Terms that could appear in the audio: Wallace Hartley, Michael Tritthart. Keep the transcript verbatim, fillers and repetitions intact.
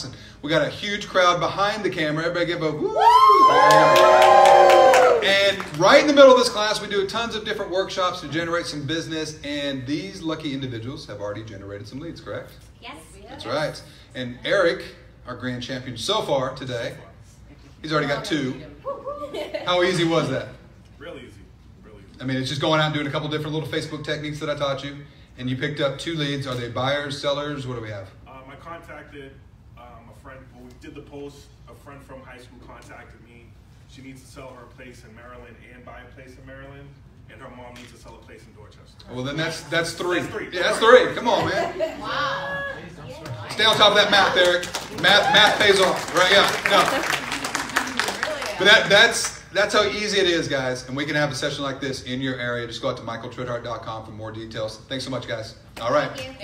shots. And we got a huge crowd behind the camera. Everybody give a woo! And right in the middle of this class, we do tons of different workshops to generate some business. And these lucky individuals have already generated some leads, correct? Yes. That's right. And Eric, our grand champion so far today, he's already got two. How easy was that? Really easy. Really easy. I mean, it's just going out and doing a couple different little Facebook techniques that I taught you. And you picked up two leads. Are they buyers, sellers? What do we have? Um, I contacted um, a friend. Well, we did the post. A friend from high school contacted me. She needs to sell her place in Maryland and buy a place in Maryland. And her mom needs to sell a place in Dorchester. Well, then that's that's three. That's three. Yeah, that's three. Come on, man. Wow. Stay on top of that math, Eric. Math math pays off. Right? Yeah. No. But that that's that's how easy it is, guys. And we can have a session like this in your area. Just go out to michael tritthart dot com for more details. Thanks so much, guys. All right.